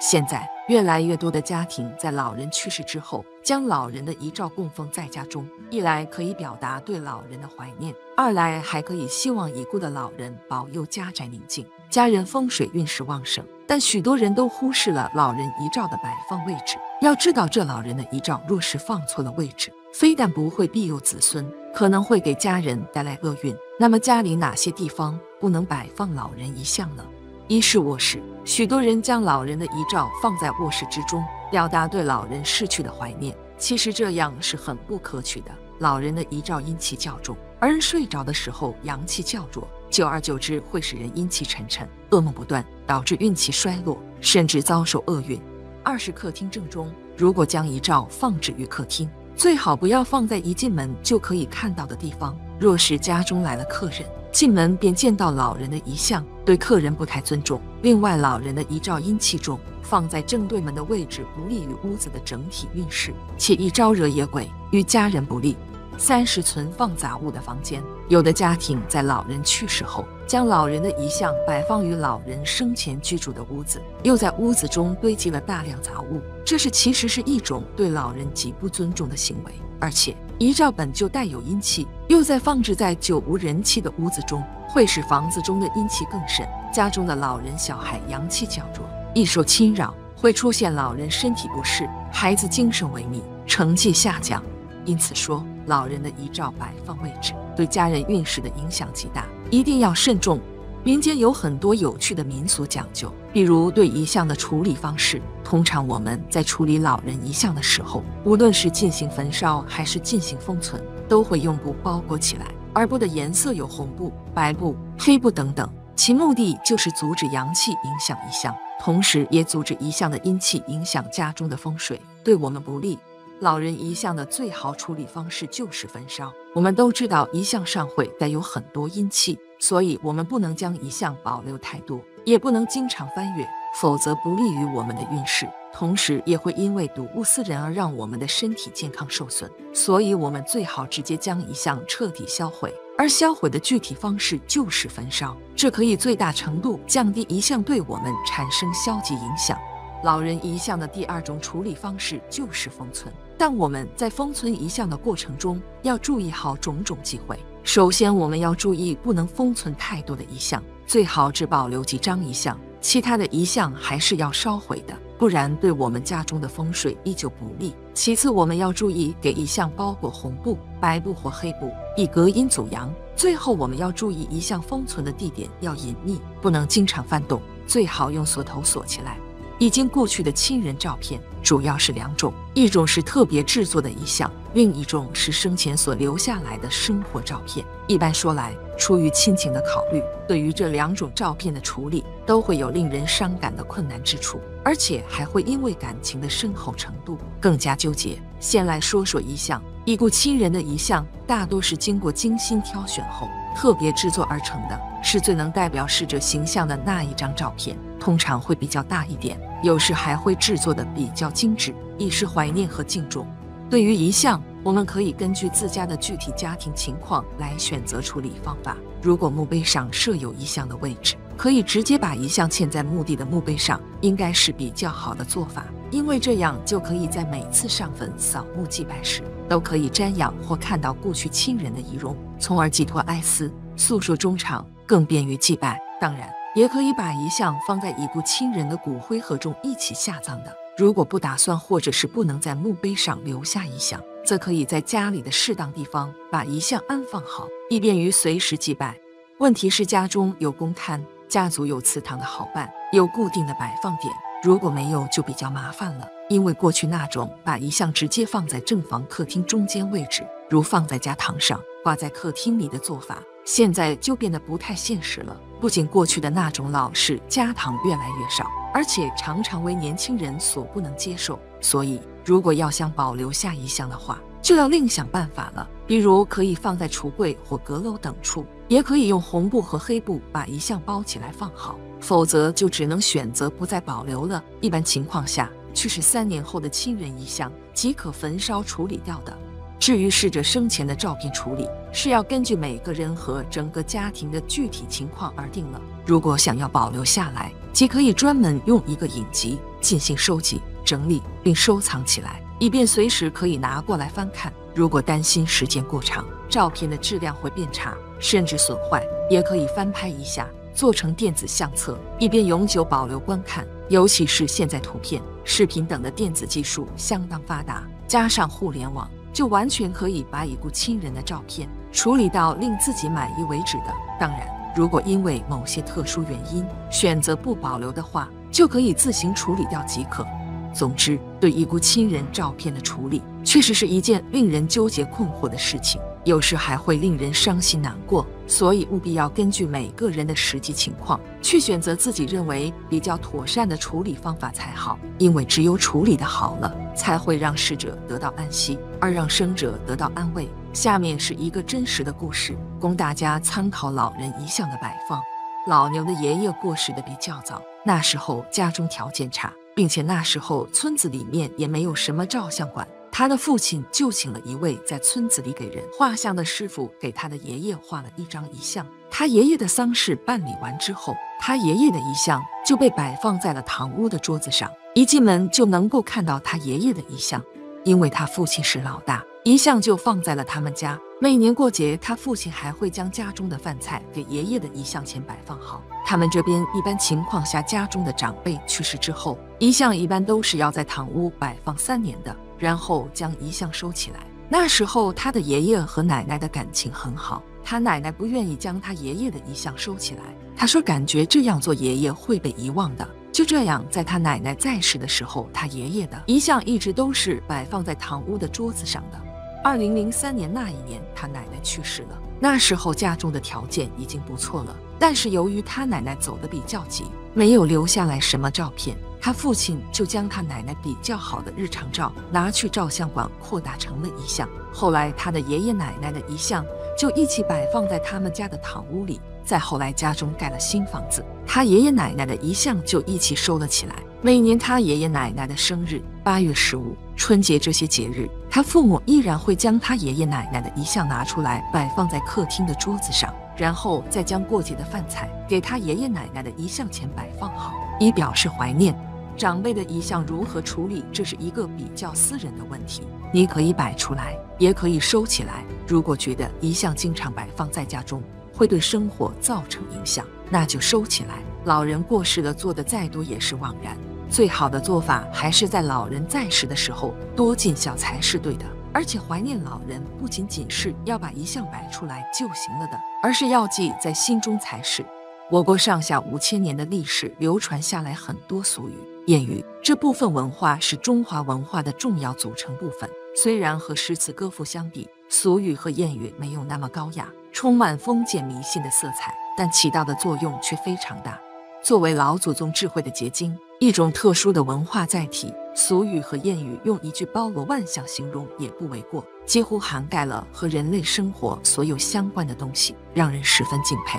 现在，越来越多的家庭在老人去世之后，将老人的遗照供奉在家中。一来可以表达对老人的怀念，二来还可以希望已故的老人保佑家宅宁静，家人风水运势旺盛。但许多人都忽视了老人遗照的摆放位置。要知道，这老人的遗照若是放错了位置，非但不会庇佑子孙，可能会给家人带来厄运。那么，家里哪些地方不能摆放老人遗像呢？一是卧室，许多人将老人的遗照放在卧室之中，表达对老人逝去的怀念。其实这样是很不可取的。老人的遗照阴气较重，而人睡着的时候阳气较弱，久而久之会使人阴气沉沉，噩梦不断，导致运气衰落，甚至遭受厄运。二是客厅正中，如果将遗照放置于客厅，最好不要放在一进门就可以看到的地方。若是家中来了客人，进门便见到老人的遗像，对客人不太尊重。另外，老人的遗照阴气重，放在正对门的位置不利于屋子的整体运势，且易招惹野鬼，与家人不利。三是存放杂物的房间，有的家庭在老人去世后，将老人的遗像摆放于老人生前居住的屋子，又在屋子中堆积了大量杂物，这是其实是一种对老人极不尊重的行为。而且遗照本就带有阴气，又在放置在久无人气的屋子中，会使房子中的阴气更甚，家中的老人小孩阳气较弱，易受侵扰，会出现老人身体不适，孩子精神萎靡，成绩下降。因此说，老人的遗照摆放位置对家人运势的影响极大，一定要慎重。民间有很多有趣的民俗讲究，比如对遗像的处理方式。通常我们在处理老人遗像的时候，无论是进行焚烧还是进行封存，都会用布包裹起来，而布的颜色有红布、白布、黑布等等，其目的就是阻止阳气影响遗像，同时也阻止遗像的阴气影响家中的风水，对我们不利。老人遗像的最好处理方式就是焚烧。我们都知道遗像上会带有很多阴气，所以我们不能将遗像保留太多，也不能经常翻阅，否则不利于我们的运势，同时也会因为睹物思人而让我们的身体健康受损。所以我们最好直接将遗像彻底销毁，而销毁的具体方式就是焚烧，这可以最大程度降低遗像对我们产生消极影响。老人遗像的第二种处理方式就是封存，但我们在封存遗像的过程中要注意好种种忌讳。首先，我们要注意不能封存太多的遗像，最好只保留几张遗像，其他的遗像还是要烧毁的，不然对我们家中的风水依旧不利。其次，我们要注意给遗像包裹红布、白布或黑布，以隔阴阻阳。最后，我们要注意遗像封存的地点要隐匿，不能经常翻动，最好用锁头锁起来。已经故去的亲人照片主要是两种，一种是特别制作的遗像，另一种是生前所留下来的生活照片。一般说来，出于亲情的考虑，对于这两种照片的处理都会有令人伤感的困难之处，而且还会因为感情的深厚程度更加纠结。先来说说遗像，已故亲人的遗像大多是经过精心挑选后特别制作而成的，是最能代表逝者形象的那一张照片，通常会比较大一点，有时还会制作的比较精致，以示怀念和敬重。对于遗像，我们可以根据自家的具体家庭情况来选择处理方法。如果墓碑上设有遗像的位置，可以直接把遗像嵌在墓地的墓碑上，应该是比较好的做法，因为这样就可以在每次上坟、扫墓、祭拜时都可以瞻仰或看到故去亲人的遗容，从而寄托哀思，诉说衷肠，更便于祭拜。当然，也可以把遗像放在已故亲人的骨灰盒中一起下葬的。如果不打算或者是不能在墓碑上留下遗像，则可以在家里的适当地方把遗像安放好，以便于随时祭拜。问题是，家中有公摊、家族有祠堂的好办，有固定的摆放点，如果没有就比较麻烦了。因为过去那种把遗像直接放在正房客厅中间位置，如放在家堂上、挂在客厅里的做法，现在就变得不太现实了。不仅过去的那种老式家堂越来越少，而且常常为年轻人所不能接受。所以如果要想保留下遗像的话，就要另想办法了，比如可以放在橱柜或阁楼等处，也可以用红布和黑布把遗像包起来放好，否则就只能选择不再保留了。一般情况下，去世3年后的亲人遗像即可焚烧处理掉的。至于逝者生前的照片处理，是要根据每个人和整个家庭的具体情况而定了。如果想要保留下来，即可以专门用一个影集进行收集、整理并收藏起来，以便随时可以拿过来翻看。如果担心时间过长，照片的质量会变差，甚至损坏，也可以翻拍一下，做成电子相册，以便永久保留观看。尤其是现在图片、视频等的电子技术相当发达，加上互联网，就完全可以把已故亲人的照片处理到令自己满意为止的。当然，如果因为某些特殊原因选择不保留的话，就可以自行处理掉即可。总之，对已故亲人照片的处理，确实是一件令人纠结困惑的事情，有时还会令人伤心难过。所以务必要根据每个人的实际情况，去选择自己认为比较妥善的处理方法才好。因为只有处理的好了，才会让逝者得到安息，而让生者得到安慰。下面是一个真实的故事，供大家参考老人遗像的摆放。老牛的爷爷过世的比较早，那时候家中条件差，并且那时候村子里面也没有什么照相馆。他的父亲就请了一位在村子里给人画像的师傅，给他的爷爷画了一张遗像。他爷爷的丧事办理完之后，他爷爷的遗像就被摆放在了堂屋的桌子上，一进门就能够看到他爷爷的遗像。因为他父亲是老大，遗像就放在了他们家。每年过节，他父亲还会将家中的饭菜给爷爷的遗像前摆放好。他们这边一般情况下，家中的长辈去世之后，遗像一般都是要在堂屋摆放3年的，然后将遗像收起来。那时候他的爷爷和奶奶的感情很好，他奶奶不愿意将他爷爷的遗像收起来，他说感觉这样做爷爷会被遗忘的。就这样，在他奶奶在世的时候，他爷爷的遗像一直都是摆放在堂屋的桌子上的。2003年那一年，他奶奶去世了。那时候家中的条件已经不错了，但是由于他奶奶走得比较急，没有留下来什么照片，他父亲就将他奶奶比较好的日常照拿去照相馆扩大成了遗像。后来他的爷爷奶奶的遗像就一起摆放在他们家的堂屋里。再后来家中盖了新房子，他爷爷奶奶的遗像就一起收了起来。每年他爷爷奶奶的生日、8月15、春节这些节日，他父母依然会将他爷爷奶奶的遗像拿出来摆放在客厅的桌子上，然后再将过节的饭菜给他爷爷奶奶的遗像前摆放好，以表示怀念。长辈的遗像如何处理，这是一个比较私人的问题，你可以摆出来，也可以收起来。如果觉得遗像经常摆放在家中会对生活造成影响，那就收起来。老人过世了，做的再多也是枉然，最好的做法还是在老人在世的时候多尽孝才是对的。而且怀念老人不仅仅是要把遗像摆出来就行了的，而是要记在心中才是。我国上下5000年的历史，流传下来很多俗语、谚语，这部分文化是中华文化的重要组成部分。虽然和诗词歌赋相比，俗语和谚语没有那么高雅，充满封建迷信的色彩，但起到的作用却非常大。作为老祖宗智慧的结晶，一种特殊的文化载体，俗语和谚语用一句包罗万象形容也不为过，几乎涵盖了和人类生活所有相关的东西，让人十分敬佩。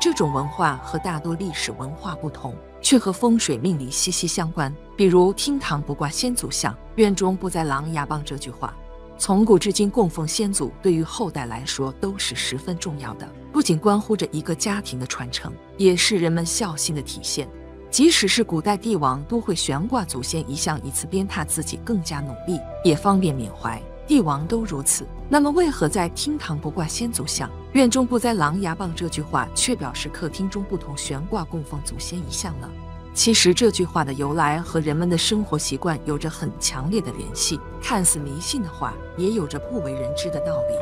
这种文化和大多历史文化不同，却和风水命理息息相关。比如厅堂不挂先祖像，院中不栽狼牙棒这句话，从古至今供奉先祖对于后代来说都是十分重要的，不仅关乎着一个家庭的传承，也是人们孝心的体现。即使是古代帝王都会悬挂祖先遗像，以此鞭挞自己更加努力，也方便缅怀，帝王都如此，那么为何在厅堂不挂先祖像，院中不栽狼牙棒这句话却表示客厅中不同悬挂供奉祖先遗像呢？其实这句话的由来和人们的生活习惯有着很强烈的联系，看似迷信的话也有着不为人知的道理。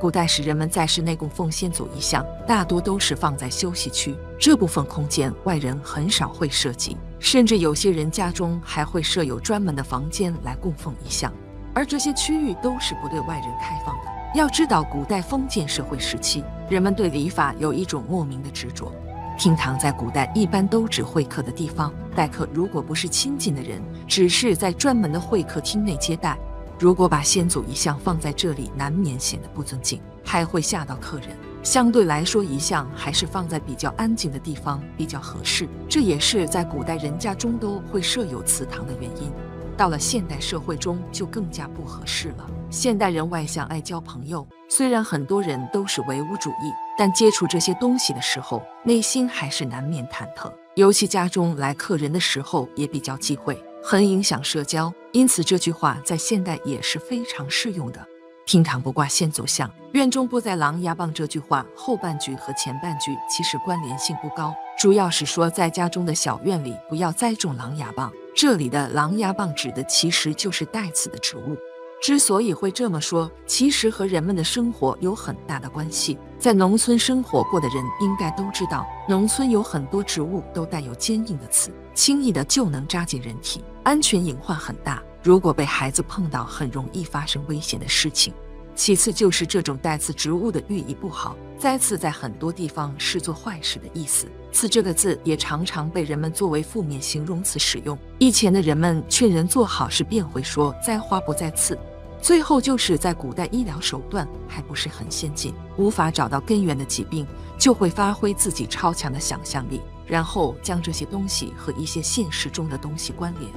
古代时人们在室内供奉先祖遗像，大多都是放在休息区，这部分空间外人很少会涉及，甚至有些人家中还会设有专门的房间来供奉遗像，而这些区域都是不对外人开放的。要知道古代封建社会时期，人们对礼法有一种莫名的执着，厅堂在古代一般都指会客的地方，待客如果不是亲近的人，只是在专门的会客厅内接待。如果把先祖遗像放在这里，难免显得不尊敬，还会吓到客人。相对来说，遗像还是放在比较安静的地方比较合适，这也是在古代人家中都会设有祠堂的原因。到了现代社会中就更加不合适了，现代人外向，爱交朋友，虽然很多人都是唯物主义，但接触这些东西的时候，内心还是难免忐忑。尤其家中来客人的时候也比较忌讳，很影响社交，因此这句话在现代也是非常适用的。平常不挂线走向，院中不栽狼牙棒这句话后半句和前半句其实关联性不高，主要是说在家中的小院里不要栽种狼牙棒。这里的狼牙棒指的其实就是带刺的植物。之所以会这么说，其实和人们的生活有很大的关系。在农村生活过的人应该都知道，农村有很多植物都带有坚硬的刺，轻易的就能扎进人体，安全隐患很大。如果被孩子碰到，很容易发生危险的事情。其次就是这种带刺植物的寓意不好，栽刺在很多地方是做坏事的意思。刺这个字也常常被人们作为负面形容词使用。以前的人们劝人做好事便会说栽花不栽刺。最后就是在古代医疗手段还不是很先进，无法找到根源的疾病，就会发挥自己超强的想象力，然后将这些东西和一些现实中的东西关联，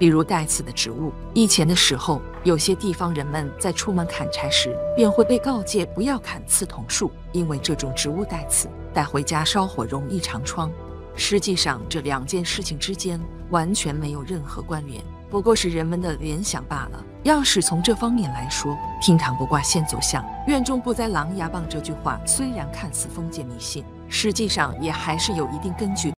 比如带刺的植物。以前的时候，有些地方人们在出门砍柴时便会被告诫不要砍刺桐树，因为这种植物带刺，带回家烧火容易长疮。实际上这两件事情之间完全没有任何关联，不过是人们的联想罢了。要是从这方面来说，平常不挂线走向，院中不栽狼牙棒这句话虽然看似封建迷信，实际上也还是有一定根据。